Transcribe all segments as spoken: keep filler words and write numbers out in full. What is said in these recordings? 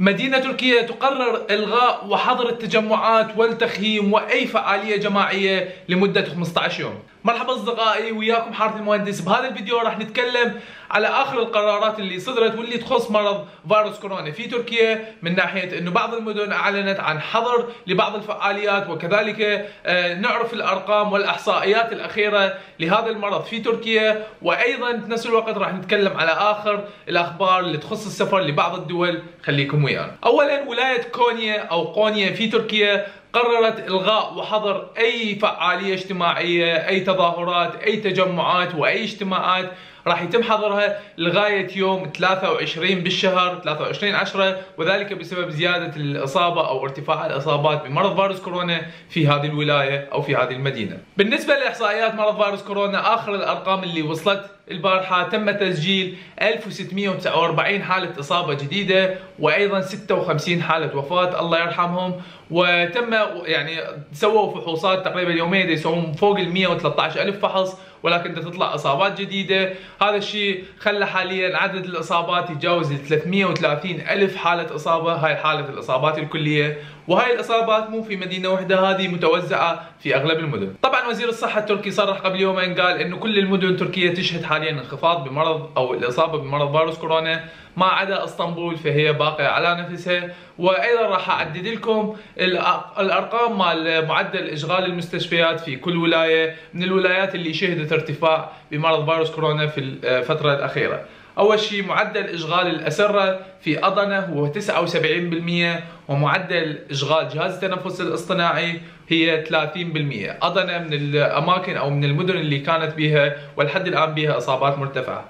مدينة تركيا تقرر إلغاء وحظر التجمعات والتخييم وأي فعالية جماعية لمدة خمسة عشر يوم. مرحبا أصدقائي، وياكم حارث المهندس. بهذا الفيديو راح نتكلم على آخر القرارات اللي صدرت واللي تخص مرض فيروس كورونا في تركيا، من ناحية أنه بعض المدن أعلنت عن حظر لبعض الفعاليات، وكذلك نعرف الأرقام والإحصائيات الأخيرة لهذا المرض في تركيا، وأيضا في نفس الوقت راح نتكلم على آخر الأخبار اللي تخص السفر لبعض الدول. خليكم ويانا. أولا، ولاية قونية أو قونية في تركيا قررت إلغاء وحظر أي فعالية اجتماعية، أي تظاهرات، أي تجمعات وأي اجتماعات راح يتم حظرها لغاية يوم ثلاثة وعشرين بالشهر ثلاثة وعشرين عشرة، وذلك بسبب زيادة الإصابة أو ارتفاع الإصابات بمرض فيروس كورونا في هذه الولاية أو في هذه المدينة. بالنسبة لإحصائيات مرض فيروس كورونا، آخر الأرقام اللي وصلت البارحة تم تسجيل ألف وستمئة وتسعة وأربعين حالة إصابة جديدة، وأيضا ستة وخمسين حالة وفاة، الله يرحمهم. وتم يعني سووا فحوصات تقريبا يومين يسوون فوق ال مئة وثلاثة عشر ألف فحص، ولكن تطلع اصابات جديده. هذا الشيء خلى حاليا عدد الاصابات يتجاوز ال ثلاثمئة وثلاثين ألف حاله اصابه. هاي حاله الاصابات الكليه، وهاي الاصابات مو في مدينه واحده، هذه متوزعه في اغلب المدن. طبعا وزير الصحه التركي صرح قبل يومين، قال انه كل المدن تركيا تشهد حاليا انخفاض بمرض او الاصابه بمرض فيروس كورونا، ما عدا اسطنبول فهي باقيه على نفسها. وايضا راح اعدد لكم الارقام مال معدل اشغال المستشفيات في كل ولايه من الولايات اللي شهدت ارتفاع بمرض فيروس كورونا في الفتره الاخيره. اول شيء، معدل اشغال الاسره في أضنة هو تسعة وسبعين بالمئة، ومعدل اشغال جهاز التنفس الاصطناعي هي ثلاثين بالمئة. أضنة من الاماكن او من المدن اللي كانت بها ولحد الان بها اصابات مرتفعه.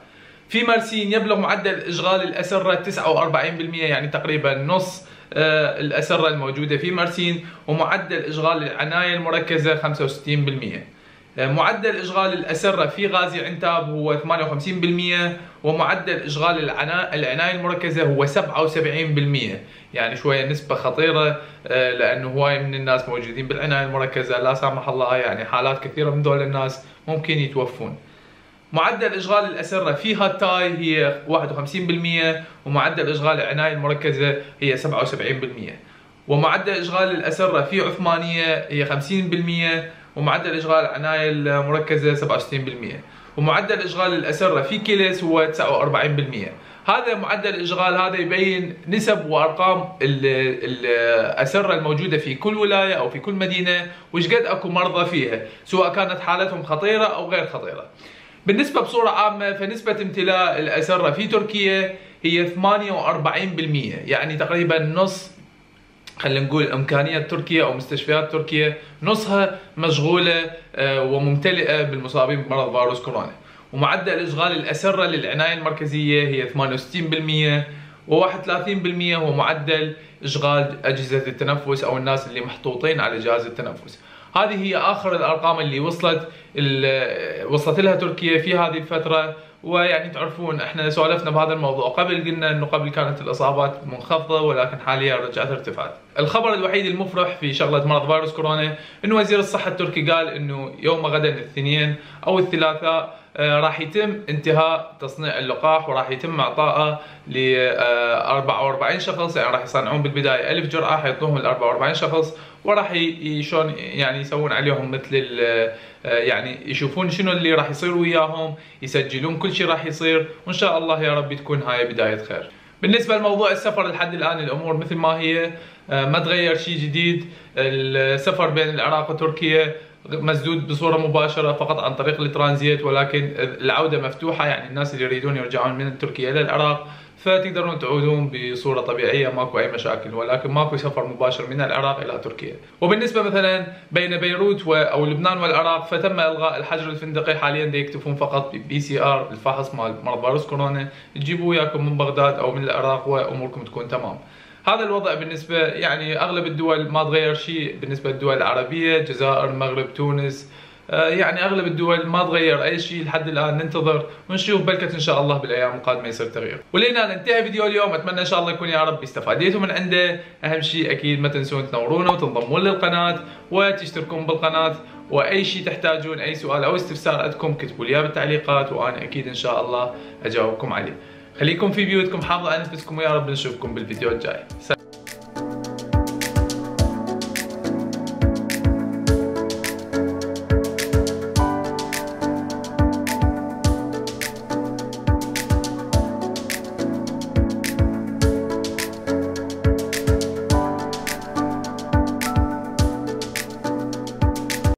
في مرسين يبلغ معدل اشغال الاسره تسعة وأربعين بالمئة، يعني تقريبا نص الاسره الموجوده في مرسين، ومعدل اشغال العنايه المركزه خمسة وستين بالمئة. معدل اشغال الاسره في غازي عنتاب هو ثمانية وخمسين بالمئة، ومعدل اشغال العنايه المركزه هو سبعة وسبعين بالمئة، يعني شويه نسبه خطيره لانه هواي من الناس موجودين بالعنايه المركزه، لا سامح الله، يعني حالات كثيره من دول الناس ممكن يتوفون. معدل اشغال الاسره في هاتاي هي واحد وخمسين بالمئة، ومعدل اشغال العنايه المركزه هي سبعة وسبعين بالمئة، ومعدل اشغال الاسره في عثمانيه هي خمسين بالمئة، ومعدل اشغال العنايه المركزه سبعة وستين بالمئة، ومعدل اشغال الاسره في كيلس هو تسعة وأربعين بالمئة. هذا معدل الاشغال، هذا يبين نسب وارقام الاسره الموجوده في كل ولايه او في كل مدينه، وش قد اكو مرضى فيها، سواء كانت حالتهم خطيره او غير خطيره. بالنسبة بصورة عامة، فنسبة امتلاء الأسرة في تركيا هي ثمانية وأربعين بالمئة، يعني تقريبا نص، خلينا نقول إمكانية تركيا أو مستشفيات تركيا نصها مشغولة وممتلئة بالمصابين بمرض فيروس كورونا. ومعدل إشغال الأسرة للعناية المركزية هي ثمانية وستين بالمئة، وواحد وثلاثين بالمئة هو معدل إشغال أجهزة التنفس أو الناس اللي محطوطين على جهاز التنفس. هذه هي آخر الأرقام اللي وصلت وصلت لها تركيا في هذه الفترة. ويعني تعرفون احنا سولفنا بهذا الموضوع قبل، قلنا انه قبل كانت الاصابات منخفضه، ولكن حاليا رجعت ارتفعت. الخبر الوحيد المفرح في شغله مرض فيروس كورونا انه وزير الصحه التركي قال انه يوم غدا الاثنين او الثلاثاء آه راح يتم انتهاء تصنيع اللقاح، وراح يتم اعطائه ل آه أربعة وأربعين شخص، يعني راح يصنعون بالبدايه ألف جرعه، حيعطوهم ل أربعة وأربعين شخص، وراح يشون يعني يسوون عليهم مثل يعني يشوفون شنو اللي راح يصير وياهم، يسجلون كل شيء راح يصير، وان شاء الله يا رب تكون هاي بدايه خير. بالنسبه لموضوع السفر، لحد الان الامور مثل ما هي، ما تغير شيء جديد. السفر بين العراق وتركيا مسدود بصوره مباشره فقط عن طريق الترانزيت، ولكن العوده مفتوحه، يعني الناس اللي يريدون يرجعون من تركيا الى العراق فتقدرون تعودون بصوره طبيعيه، ماكو اي مشاكل، ولكن ماكو سفر مباشر من العراق الى تركيا. وبالنسبه مثلا بين بيروت و... او لبنان والعراق، فتم الغاء الحجر الفندقي، حاليا دا يكتفون فقط ببي سي ار، الفحص مال مرض فيروس كورونا، تجيبوه وياكم من بغداد او من العراق واموركم تكون تمام. هذا الوضع بالنسبه يعني اغلب الدول ما تغير شيء، بالنسبه للدول العربيه، الجزائر، المغرب، تونس، يعني اغلب الدول ما تغير اي شيء لحد الان. ننتظر ونشوف، بلكت ان شاء الله بالايام القادمه يصير تغيير. ولينا ننتهي فيديو اليوم، اتمنى ان شاء الله يكون يا رب استفاديتوا من عنده. اهم شيء اكيد ما تنسون تنورونا وتنضمون للقناه وتشتركون بالقناه، واي شيء تحتاجون، اي سؤال او استفسار عندكم كتبوا لي بالتعليقات، وانا اكيد ان شاء الله اجاوبكم عليه. خليكم في بيوتكم، حافظوا على نفسكم، ويا رب نشوفكم بالفيديو الجاي.